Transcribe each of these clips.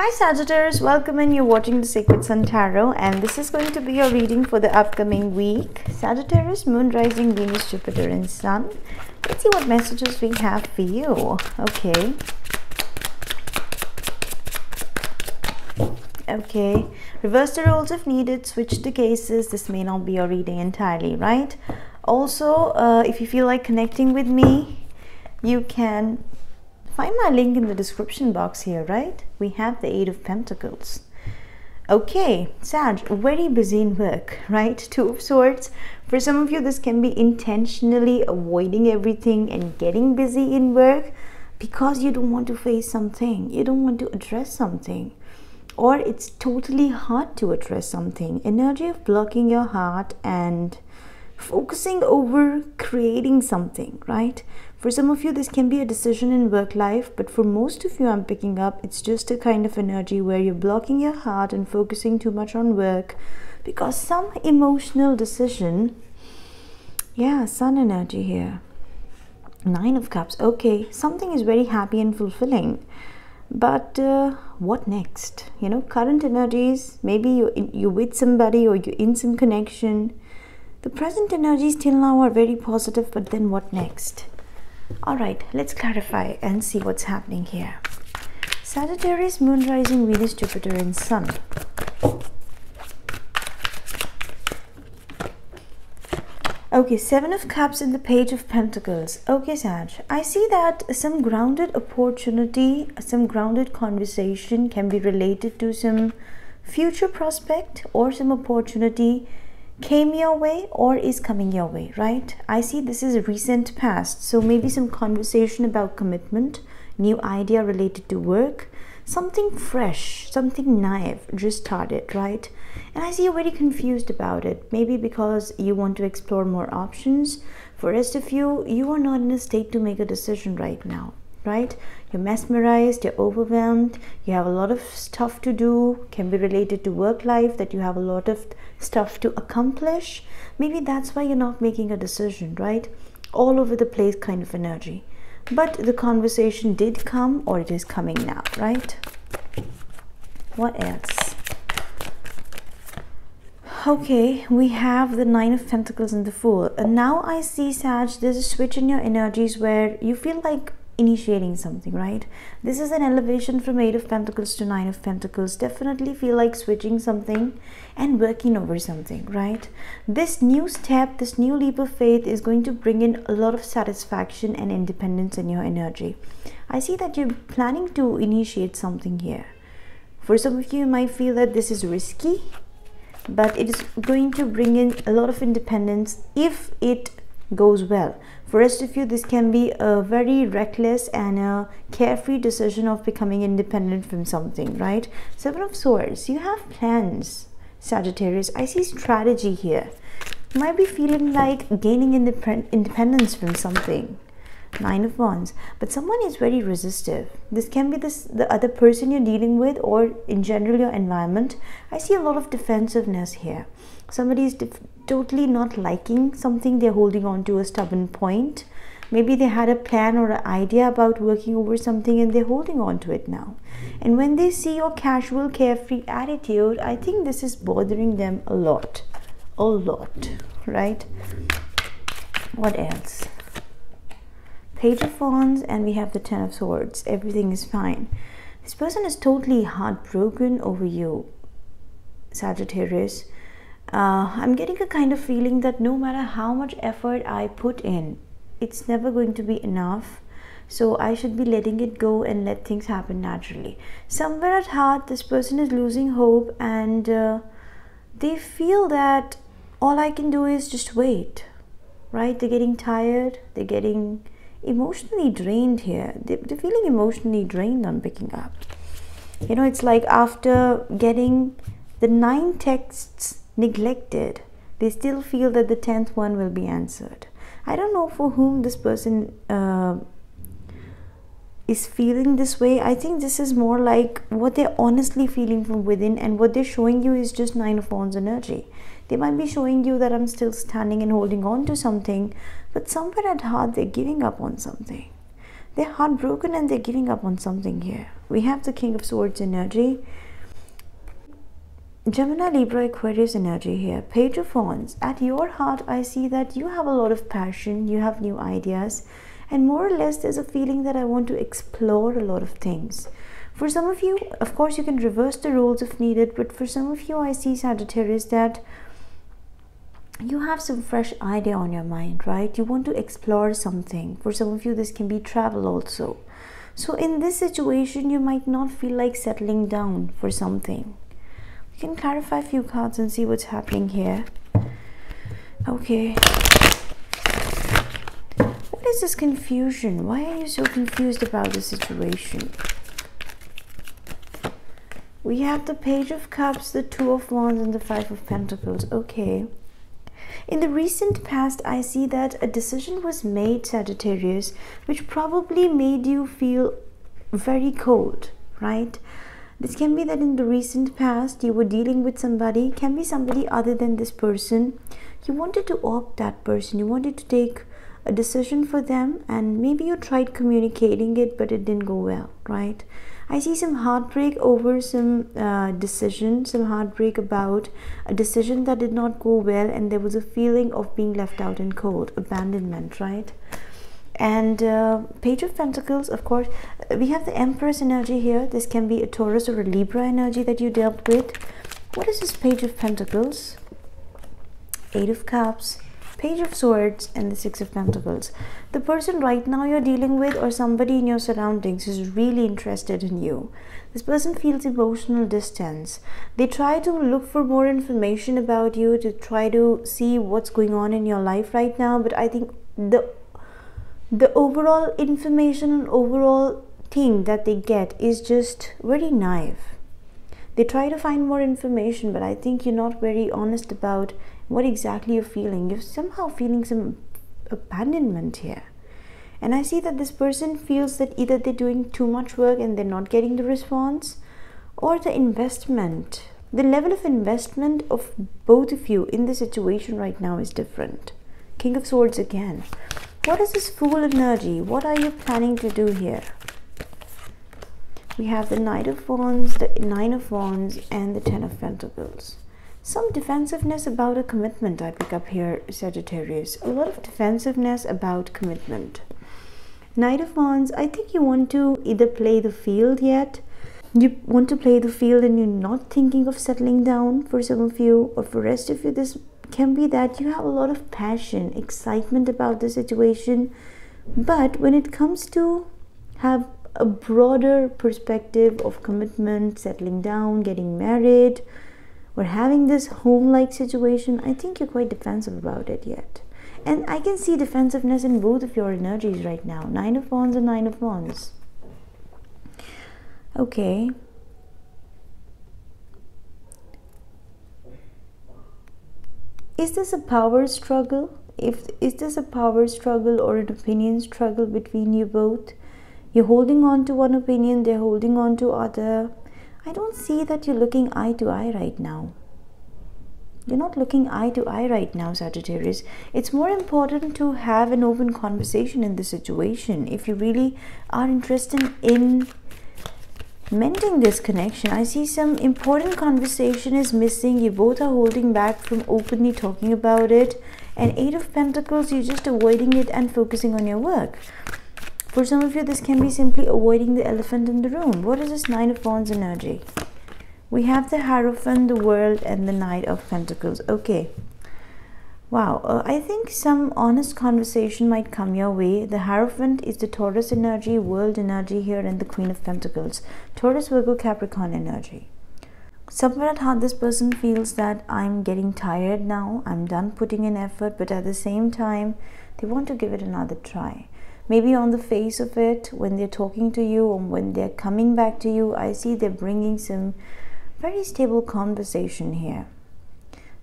Hi Sagittarius, welcome and you're watching The Sacred Sun Tarot, and this is going to be your reading for the upcoming week. Sagittarius, Moon, Rising, Venus, Jupiter and Sun. Let's see what messages we have for you. Okay, reverse the roles if needed, switch the cases. This may not be your reading entirely, right? Also, if you feel like connecting with me, you can find my link in the description box here, right? We have the Eight of Pentacles. Okay, Sag, very busy in work, right? Two of Swords. For some of you, this can be intentionally avoiding everything and getting busy in work because you don't want to face something, you don't want to address something, or it's totally hard to address something. Energy of blocking your heart and focusing over creating something, right? For some of you, this can be a decision in work life, but for most of you, I'm picking up, it's just a kind of energy where you're blocking your heart and focusing too much on work because some emotional decision. Yeah, Sun energy here. Nine of Cups. Okay, something is very happy and fulfilling, but what next? You know, current energies, maybe you're with somebody or you're in some connection. The present energies till now are very positive, but then what next? All right, let's clarify and see what's happening here. Sagittarius, Moon, Rising, Venus, Jupiter and Sun. Okay, Seven of Cups and the Page of Pentacles. Okay, Sag, I see that some grounded opportunity, some grounded conversation can be related to some future prospect or some opportunity came your way or is coming your way, right? I see this is recent past, so maybe some conversation about commitment, new idea related to work, something fresh, something naive just started, right? And I see you're very confused about it, maybe because you want to explore more options. For rest of you, you are not in a state to make a decision right now, right? You're mesmerized, you're overwhelmed, you have a lot of stuff to do, can be related to work life, that you have a lot of stuff to accomplish. Maybe that's why you're not making a decision, right? All over the place kind of energy. But the conversation did come, or it is coming now, right? What else? Okay, we have the Nine of Pentacles and the Fool. And now I see, Sag, there's a switch in your energies where you feel like initiating something, right? This is an elevation from Eight of Pentacles to Nine of Pentacles. Definitely feel like switching something and working over something, right? This new step, this new leap of faith is going to bring in a lot of satisfaction and independence in your energy. I see that you're planning to initiate something here. For some of you, you might feel that this is risky, but it is going to bring in a lot of independence if it goes well. For rest of you, this can be a very reckless and a carefree decision of becoming independent from something, right? Seven of Swords, you have plans, Sagittarius. I see strategy here. You might be feeling like gaining independence from something. Nine of Wands, but someone is very resistive. This can be the other person you're dealing with, or in general your environment. I see a lot of defensiveness here. Somebody is totally not liking something, they're holding on to a stubborn point. Maybe they had a plan or an idea about working over something and they're holding on to it now. And when they see your casual, carefree attitude, I think this is bothering them a lot, right? What else? Page of Wands, and we have the Ten of Swords. Everything is fine. This person is totally heartbroken over you, Sagittarius. I'm getting a kind of feeling that no matter how much effort I put in, it's never going to be enough. So I should be letting it go and let things happen naturally. Somewhere at heart, this person is losing hope, and they feel that all I can do is just wait, right? They're getting tired, they're getting emotionally drained here. They're feeling emotionally drained, I'm picking up. You know, it's like after getting the 9 texts neglected, they still feel that the 10th one will be answered. I don't know for whom this person is feeling this way. I think this is more like what they're honestly feeling from within, and what they're showing you is just Nine of Wands energy. They might be showing you that I'm still standing and holding on to something, but somewhere at heart, they're giving up on something. They're heartbroken and they're giving up on something here. We have the King of Swords energy, Gemini, Libra, Aquarius energy here. Page of Wands. At your heart, I see that you have a lot of passion, you have new ideas, and more or less there's a feeling that I want to explore a lot of things. For some of you, of course, you can reverse the roles if needed, but for some of you, I see, Sagittarius, that you have some fresh idea on your mind, right? You want to explore something. For some of you, this can be travel also. So in this situation, you might not feel like settling down for something. You can clarify a few cards and see what's happening here. Okay, what is this confusion? Why are you so confused about the situation? We have the Page of Cups, the Two of Wands, and the Five of Pentacles. Okay, in the recent past, I see that a decision was made, Sagittarius, which probably made you feel very cold, right? This can be that in the recent past you were dealing with somebody, can be somebody other than this person. You wanted to opt that person, you wanted to take a decision for them, and maybe you tried communicating it, but it didn't go well, right? I see some heartbreak over some decision, some heartbreak about a decision that did not go well, and there was a feeling of being left out and cold, abandonment, right? And Page of Pentacles, of course, we have the Empress energy here. This can be a Taurus or a Libra energy that you dealt with. What is this Page of Pentacles? Eight of Cups, Page of Swords, and the Six of Pentacles. The person right now you're dealing with, or somebody in your surroundings, is really interested in you. This person feels emotional distance. They try to look for more information about you, to try to see what's going on in your life right now, but I think the overall information and overall thing that they get is just very naive. They try to find more information, but I think you're not very honest about what exactly you're feeling. You're somehow feeling some abandonment here, and I see that this person feels that either they're doing too much work and they're not getting the response, or the investment, the level of investment of both of you in the situation right now is different. King of Swords again. What is this Fool energy? What are you planning to do here? We have the Knight of Wands, the Nine of Wands, and the Ten of Pentacles. Some defensiveness about a commitment I pick up here, Sagittarius. A lot of defensiveness about commitment. Knight of Wands, I think you want to either play the field yet. You want to play the field and you're not thinking of settling down for some of you, or for the rest of you this can be that you have a lot of passion, excitement about the situation, but when it comes to have a broader perspective of commitment, settling down, getting married, or having this home-like situation, I think you're quite defensive about it yet. And I can see defensiveness in both of your energies right now. Nine of Wands and Nine of Wands. Okay. Is this a power struggle? Is this a power struggle or an opinion struggle between you both? You're holding on to one opinion, they're holding on to other. I don't see that you're looking eye to eye right now. You're not looking eye to eye right now, Sagittarius. It's more important to have an open conversation in this situation. If you really are interested in mending this connection, I see some important conversation is missing. You both are holding back from openly talking about it. And Eight of Pentacles, you're just avoiding it and focusing on your work. For some of you, this can be simply avoiding the elephant in the room. What is this Nine of Wands energy? We have the Hierophant, the World, and the Knight of Pentacles. Okay. Wow, I think some honest conversation might come your way. The Hierophant is the Taurus energy, World energy here, and the Queen of Pentacles. Taurus, Virgo, Capricorn energy. Somewhere at heart, this person feels that I'm getting tired now, I'm done putting in effort, but at the same time, they want to give it another try. Maybe on the face of it, when they're talking to you or when they're coming back to you, I see they're bringing some very stable conversation here.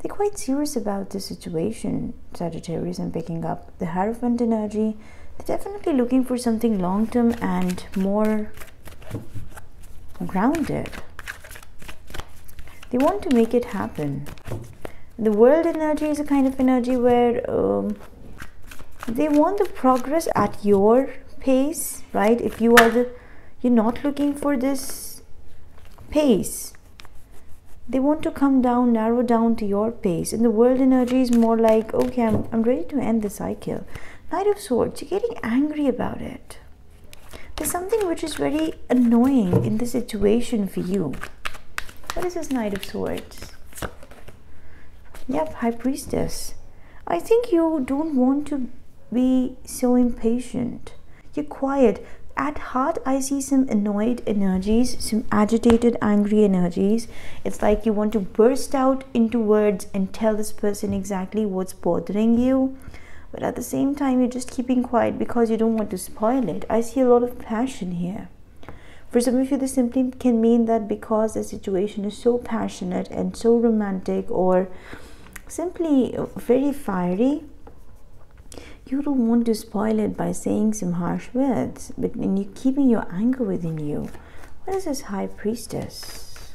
They're quite serious about this situation, Sagittarius, and picking up the Hierophant energy. They're definitely looking for something long-term and more grounded. They want to make it happen. The World energy is a kind of energy where they want the progress at your pace, right? If you are the You're not looking for this pace. They want to come down, narrow down to your pace. And the world energy is more like, okay, I'm ready to end the cycle. Knight of Swords, you're getting angry about it. There's something which is very annoying in this situation for you. What is this Knight of Swords? Yep, High Priestess. I think you don't want to be so impatient. You're quiet. At heart, I see some annoyed energies, some agitated, angry energies. It's like you want to burst out into words and tell this person exactly what's bothering you. But at the same time, you're just keeping quiet because you don't want to spoil it. I see a lot of passion here. For some of you, this simply can mean that because the situation is so passionate and so romantic or simply very fiery, you don't want to spoil it by saying some harsh words, but when you're keeping your anger within you. What is this High Priestess?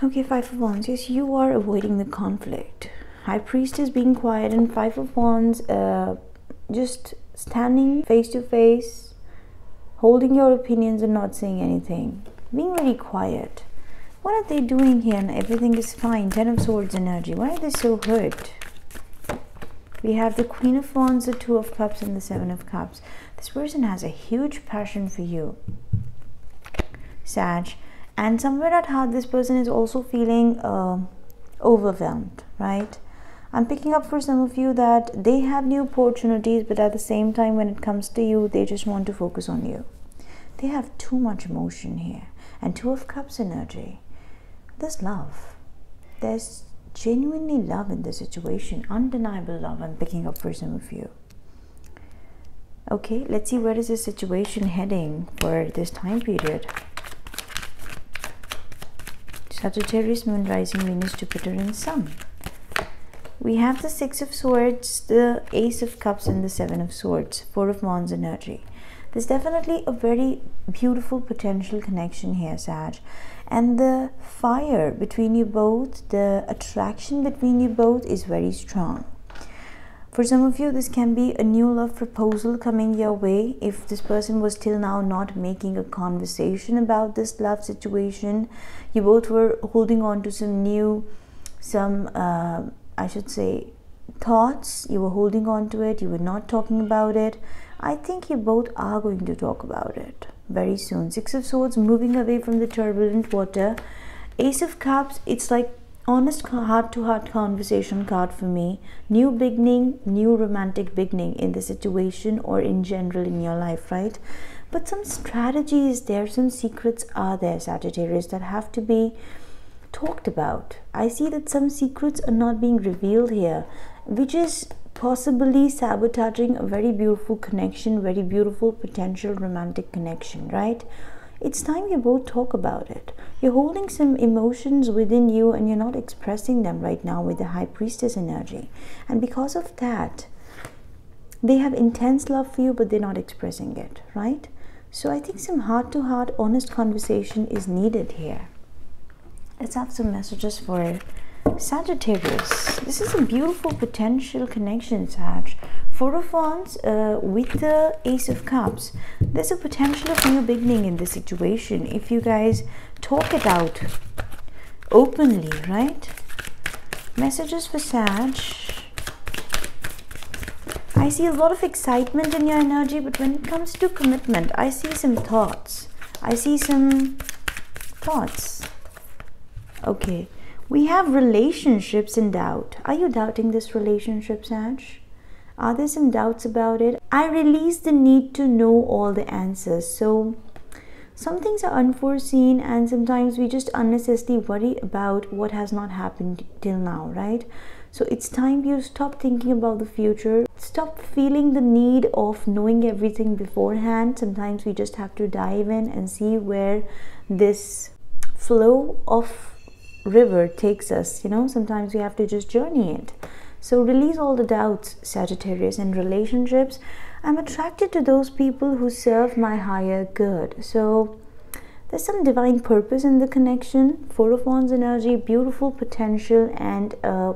Okay, Five of Wands. Yes, you are avoiding the conflict. High Priestess being quiet and Five of Wands just standing face to face, holding your opinions and not saying anything. Being very quiet. What are they doing here and everything is fine? Ten of Swords energy. Why are they so hurt? We have the Queen of Wands, the Two of Cups, and the Seven of Cups. This person has a huge passion for you, Sag. And somewhere at heart, this person is also feeling overwhelmed, right? I'm picking up for some of you that they have new opportunities, but at the same time, when it comes to you, they just want to focus on you. They have too much emotion here. And Two of Cups energy. There's love. There's genuinely love in this situation, undeniable love I'm picking up for some of you. Okay, let's see where is this situation heading for this time period. Sagittarius, Moon, Rising, Venus, Jupiter and Sun. We have the Six of Swords, the Ace of Cups and the Seven of Swords, Four of Wands energy. There's definitely a very beautiful potential connection here, Sag. And the fire between you both, the attraction between you both is very strong. For some of you, this can be a new love proposal coming your way. If this person was till now not making a conversation about this love situation, you both were holding on to some new, I should say, thoughts. You were holding on to it, you were not talking about it. I think you both are going to talk about it very soon. Six of Swords moving away from the turbulent water. Ace of Cups, it's like honest heart-to-heart conversation card for me. New beginning, new romantic beginning in the situation or in general in your life, right? But some strategy is there, some secrets are there, Sagittarius, that have to be talked about. I see that some secrets are not being revealed here, which is possibly sabotaging a very beautiful connection, very beautiful potential romantic connection, right? It's time you both talk about it. You're holding some emotions within you and you're not expressing them right now with the High Priestess energy. And because of that, they have intense love for you, but they're not expressing it, right? So I think some heart-to-heart, honest conversation is needed here. Let's have some messages for Sagittarius. This is a beautiful potential connection, Sag. Four of Wands with the Ace of Cups. There's a potential of new beginning in this situation if you guys talk it out openly, right? Messages for Sag. I see a lot of excitement in your energy, but when it comes to commitment, I see some thoughts. I see some thoughts. Okay. We have relationships in doubt. Are you doubting this relationship, Sag? Are there some doubts about it? I release the need to know all the answers. So some things are unforeseen and sometimes we just unnecessarily worry about what has not happened till now, right? So it's time you stop thinking about the future. Stop feeling the need of knowing everything beforehand. Sometimes we just have to dive in and see where this flow of river takes us, you know. Sometimes we have to just journey it. So release all the doubts, Sagittarius. In relationships, I'm attracted to those people who serve my higher good. So there's some divine purpose in the connection. Four of Wands energy, beautiful potential and a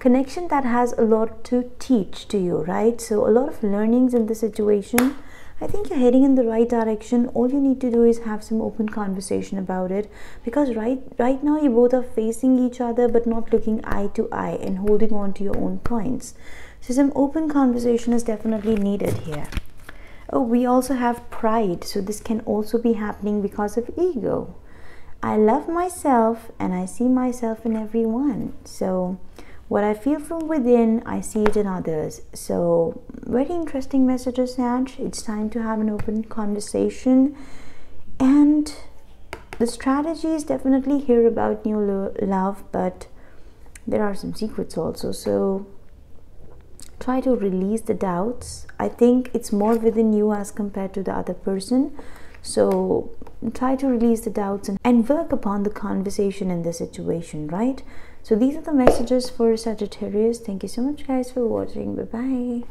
connection that has a lot to teach to you, right? So a lot of learnings in the situation. I think you're heading in the right direction. All you need to do is have some open conversation about it, because right now you both are facing each other but not looking eye to eye and holding on to your own points. So some open conversation is definitely needed here. Oh, we also have pride, so this can also be happening because of ego. I love myself and I see myself in everyone. So what I feel from within, I see it in others. So very interesting messages, Sag. It's time to have an open conversation. And the strategy is definitely here about new love, but there are some secrets also. So try to release the doubts. I think it's more within you as compared to the other person. So try to release the doubts and work upon the conversation in the situation, right? So these are the messages for Sagittarius. Thank you so much guys for watching. Bye bye.